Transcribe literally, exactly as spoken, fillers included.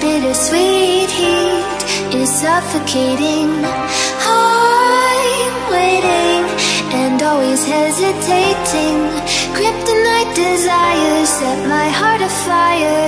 Bittersweet heat is suffocating. I'm waiting and always hesitating. Kryptonite desires set my heart afire.